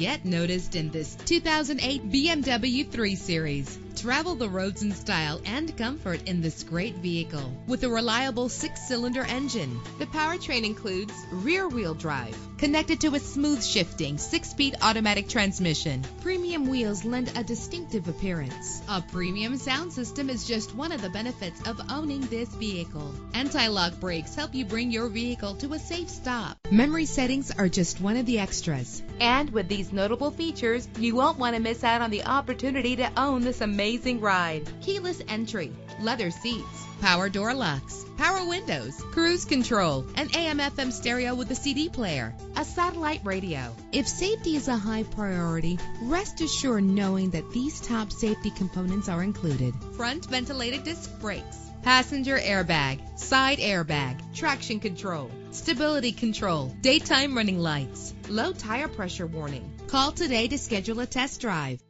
get noticed in this 2008 BMW 3 Series. Travel the roads in style and comfort in this great vehicle with a reliable 6-cylinder engine. The powertrain includes rear-wheel drive connected to a smooth shifting 6-speed automatic transmission. Premium wheels lend a distinctive appearance. A premium sound system is just one of the benefits of owning this vehicle. Anti-lock brakes help you bring your vehicle to a safe stop. Memory settings are just one of the extras. And with these notable features, you won't want to miss out on the opportunity to own this amazing ride. Keyless entry, leather seats, power door locks, power windows, cruise control, an AM/FM stereo with a CD player, a satellite radio. If safety is a high priority, rest assured knowing that these top safety components are included. Front ventilated disc brakes, passenger airbag, side airbag, traction control, stability control, daytime running lights, low tire pressure warning. Call today to schedule a test drive.